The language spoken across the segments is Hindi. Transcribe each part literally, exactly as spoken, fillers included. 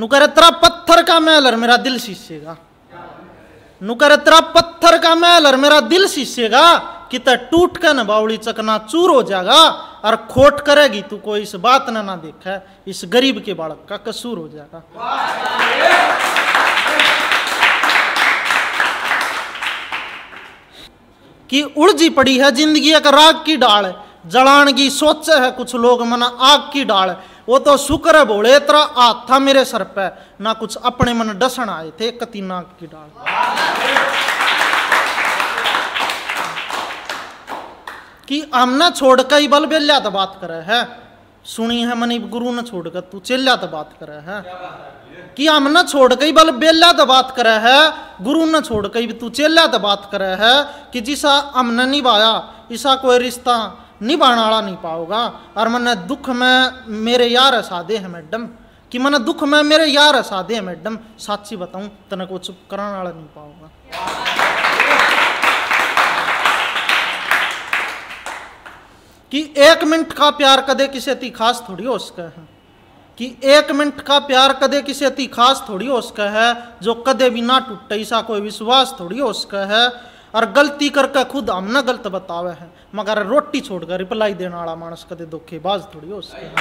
नुकर तेरा पत्थर का महल और मेरा दिल सीसेगा, नुकर तेरा पत्थर का महल और मेरा दिल सीसेगा, कितना टूट कर न बावड़ी चकना चूर हो जाएगा और खोट करेगी तू कोई इस बात ना ना देखा इस गरीब के बालक का कसूर हो जाएगा। कि उड़जी पड़ी है जिंदगी एक राग की डाल, जलान की सोच है कुछ लोग मना आग की डाल, वो तो शुक्र है बोले तेरा आग था मेरे सर पे, ना कुछ अपने मन डसन आए थे कति नाग की डाल। कि हमने छोड़ कर ही बल बेल्या तो बात करे है, सुनी है मनी गुरु ने छोड़ कर तू चेल्या तो बात करे है। कि हम न छोड़ के बल बेला तो बात करे है, गुरु न छोड़ के तू चेला तो बात करे है। कि जिसा हमने निभाया ऐसा कोई रिश्ता निभाने वाला नहीं पाओगा, और मैंने दुख में मेरे यार साधे है मैडम। कि मैंने दुख में मेरे यार साधे है मैडम, साची बताऊं तने को चुप कराने वाला नहीं पाओगा। कि एक मिनट का प्यार कदे किसी ती खास थोड़ी हो सके है, कि एक मिनट का प्यार कदे किसी ती खास थोड़ी हो सके है, जो कदे भी ना टूटे ऐसा कोई विश्वास थोड़ी हो सके है। और गलती करके खुद हम ना गलत बतावे है, मगर रोटी छोड़कर रिप्लाई देने वाला मानस कदे धोखेबाज थोड़ी हो सके है।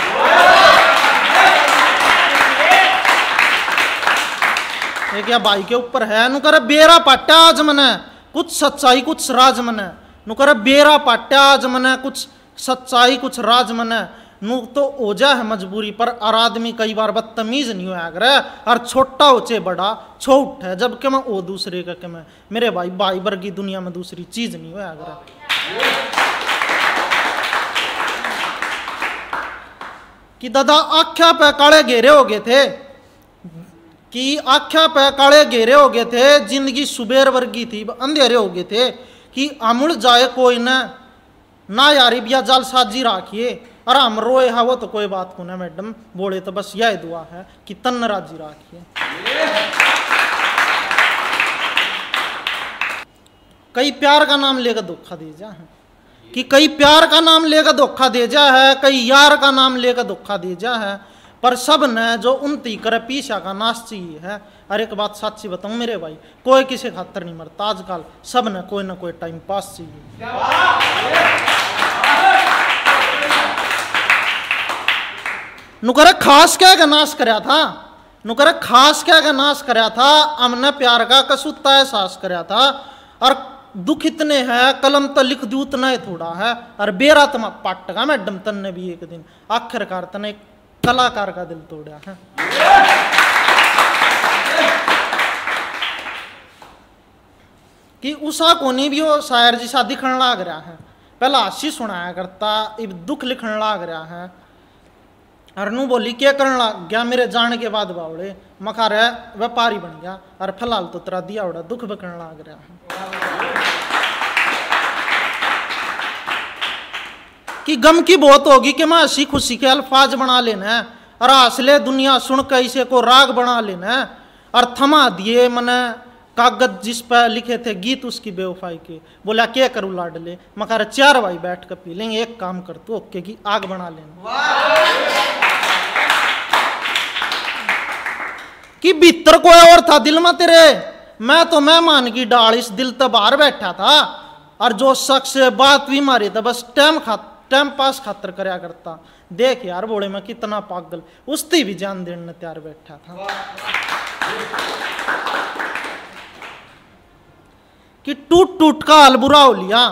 क्या भाई के ऊपर है नु करे बेरा पाट्या आज मने कुछ सच्चाई कुछ राज मने, नु करे बेरा पाट्या आज मने कुछ सच्चाई कुछ राज मने। नू तो ओजा है मजबूरी पर, और आदमी कई बार बदतमीज नहीं होया करे, और छोटा होचे बड़ा छोट है जबकि मैं ओ दूसरे का के मैं मेरे भाई भाई वर्गी दुनिया में दूसरी चीज नहीं होया करे। कि दादा आख्या पे काले घेरे हो गए थे, कि आख्या पे काले घेरे हो गए थे, जिंदगी सुबेर वर्गी थी अंधेरे हो गए थे। कि अमुल जाए कोई न ना यारी बिया जाल साजी राखिए, अरे हम रोए है वो तो कोई बात को ना मैडम, बोले तो बस यह दुआ है कि तन राजी राखिए। कई प्यार का नाम लेकर धोखा दे जा है, कि कई प्यार का नाम लेकर धोखा दे जा है, कई यार का नाम लेकर धोखा दे जा है, पर सब ने जो उनती करे पीछा का नाश चाहिए है। अरे एक बात सच्ची बताऊं मेरे भाई, कोई किसी खातर नहीं मरता आजकल, सब ने कोई ना कोई टाइम पास चाहिए। नुकरे खास क्या का नाश कराया था, नुकरे खास क्या का नाश कराया था, हमने प्यार का कसूता एहसास कराया था। और दुख इतने हैं कलम तो लिख दू उतना ही थोड़ा है, और बेरा तमा पाटगा मैडम तन ने भी एक दिन, आखिरकार तने एक कलाकार का दिल तोड़ा है। कि उषा कोनी भी वो शायर जिसा दिखने लाग रहा है, पहला हासी सुनाया करता इब दुख लिखने लाग रहा है। अरनू बोली क्या करना गया मेरे जाने के बाद बावड़े, मखा रहा व्यापारी बन गया और फिलहाल तो तेरा दिया उड़ा दुख बकरना लग रहा है। कि गम की बहुत होगी कि मैं हंसी खुशी के अल्फाज बना लेना है, और असले दुनिया सुन कर इसे को राग बना लेना है। और थमा दिए मैंने कागज जिस पर लिखे थे गीत उसकी बेवफाई के, बोला क्या करूँ लाडले, मखा रहा चार भाई बैठ कर पी लेंगे, एक काम कर तू ओके की आग बना लेना। कि भीतर कोई और था दिल में तेरे, मैं तो मेहमान की डाल इस दिल तब बाहर बैठा था, और जो शख्स बात भी मारी था बस टाइम खा टाइम पास खातर कराया करता। देख यार बोले मैं कितना पागल उसती भी जान देने तैयार बैठा था। कि टूट टूट का हाल बुरा हो लिया,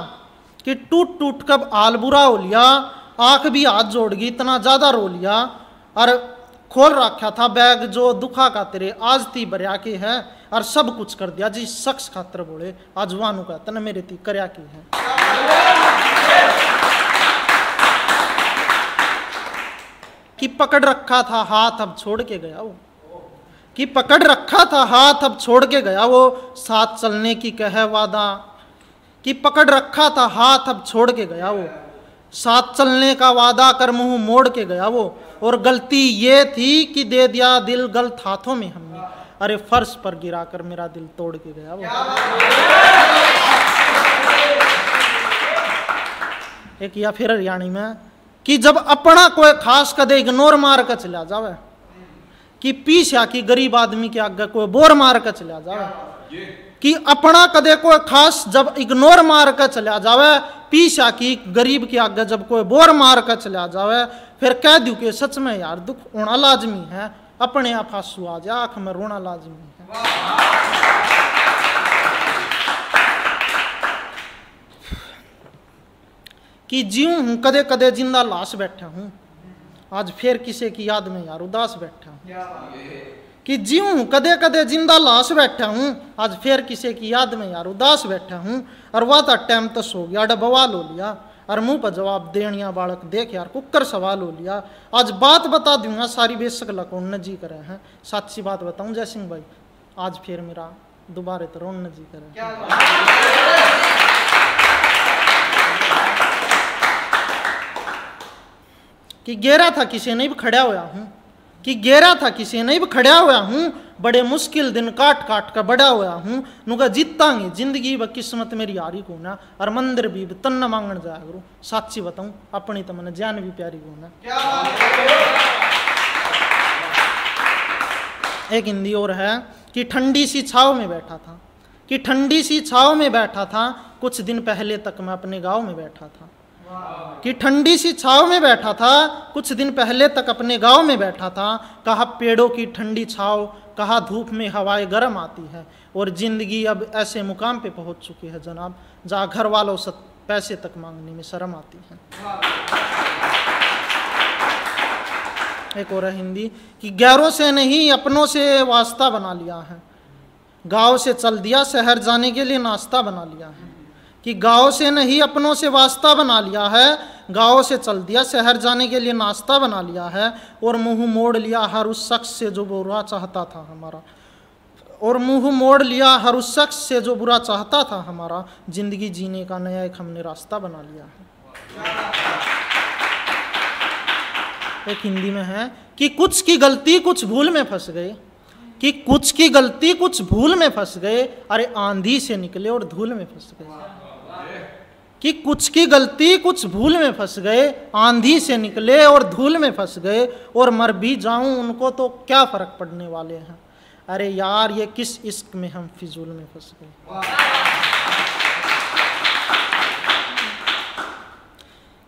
कि टूट टूट का हाल बुरा हो लिया, आंख भी हाथ जोड़ गई इतना ज्यादा रो लिया। और खोल रखा था बैग जो दुखा का तेरे आज ती बरिया की है, और सब कुछ कर दिया जी शख्स खातर बोले आज वानू का तन मेरे ती करया की है। कि पकड़ रखा था हाथ अब छोड़ के गया वो, कि पकड़ रखा था हाथ अब छोड़ के गया वो, साथ चलने की कह वादा, कि पकड़ रखा था हाथ अब छोड़ के गया वो, साथ चलने का वादा कर मुंह मोड़ के गया वो। और गलती ये थी कि दे दिया दिल गलत हाथों में हमने, अरे फर्श पर गिरा कर मेरा दिल तोड़ के गया वो। एक या फिर हरियाणी में कि जब अपना कोई खास कदे इग्नोर मार कर चला जावे, कि पीछा की गरीब आदमी के आगे कोई बोर मार के चला जावे, कि अपना कदे कोई खास जब इग्नोर मार के चला जावे, पीछा की गरीब के आगे जब कोई बोर मार के चला जावे, फिर कह दूं कि सच में यार दुख होना लाजमी है, अपने आप आंसू आ जा, आँख में रोना लाजमी है। कि जीऊँ हूँ कदे कदे जिंदा लाश बैठा हूँ, आज फिर किसी की याद में यार उदास बैठा हूँ। कि जीऊँ हूँ कदे कदे जिंदा लाश बैठा हूँ, आज फिर किसी की याद में यार उदास बैठा हूँ। और वाता टाइम तो सो गया डबवा लो लिया, और मुँह पर जवाब देनिया बालक देख यार कुकर सवाल हो लिया। आज बात बता दूंगा सारी बेशक लकोण न जी करे हैं, साची बात बताऊँ जय सिंह भाई, आज फिर मेरा दोबारा तो रोन न जी करे। कि गहरा था किसी नहीं भी खड़ा हुआ हूँ, कि गहरा था किसी नहीं भी खड़ा हुआ हूँ, बड़े मुश्किल दिन काट काट कर बड़ा हुआ हूँ। नुका जीतांगे जिंदगी व किस्मत मेरी यारी को ना, और मंदिर भी तन्ना मांगण जाया करो, साची बताऊँ अपनी तो मन जान भी प्यारी को ना। एक हिंदी और है कि ठंडी सी छाव में बैठा था, कि ठंडी सी छाव में बैठा था, कुछ दिन पहले तक मैं अपने गाँव में बैठा था। कि ठंडी सी छाव में बैठा था, कुछ दिन पहले तक अपने गांव में बैठा था। कहा पेड़ों की ठंडी छाव, कहा धूप में हवाएं गर्म आती है, और ज़िंदगी अब ऐसे मुकाम पे पहुंच चुकी है जनाब, जहाँ घर वालों से पैसे तक मांगने में शर्म आती है। एक और हिंदी कि गैरों से नहीं अपनों से वास्ता बना लिया है, गाँव से चल दिया शहर जाने के लिए नाश्ता बना लिया है। कि गाँव से नहीं अपनों से वास्ता बना लिया है, गाँव से चल दिया शहर जाने के लिए नाश्ता बना लिया है। और मुँह मोड़ लिया हर उस शख्स से जो बुरा चाहता था हमारा, और मुँह मोड़ लिया हर उस शख्स से जो बुरा चाहता था हमारा। जिंदगी जीने का नया एक हमने रास्ता बना लिया है। एक हिंदी में है कि कुछ की गलती कुछ भूल में फंस गए, कि कुछ की गलती कुछ भूल में फंस गए, अरे आंधी से निकले और धूल में फंस गए। कि कुछ की गलती कुछ भूल में फंस गए, आंधी से निकले और धूल में फंस गए। और मर भी जाऊं उनको तो क्या फ़र्क पड़ने वाले हैं, अरे यार ये किस इश्क में हम फिजूल में फंस गए।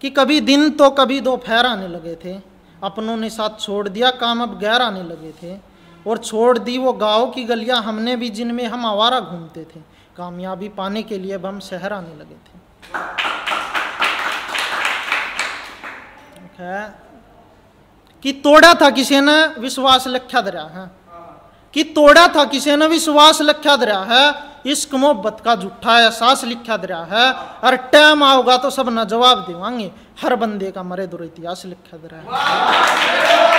कि कभी दिन तो कभी दोपहर आने लगे थे, अपनों ने साथ छोड़ दिया काम अब गैर आने लगे थे। और छोड़ दी वो गाँव की गलियां हमने भी जिनमें हम आवारा घूमते थे, कामयाबी पाने के लिए अब हम शहर आने लगे थे। कि तोड़ा था किसी ने विश्वास लख्या दरिया है, कि तोड़ा था किसी ने विश्वास लख्या दरिया है, इश्क मोहब्बत का झूठा एहसास लिखा दरिया है। और टाइम आओगा तो सब ना जवाब देवांगे, हर बंदे का मरे दुर इतिहास लिखा दरिया है।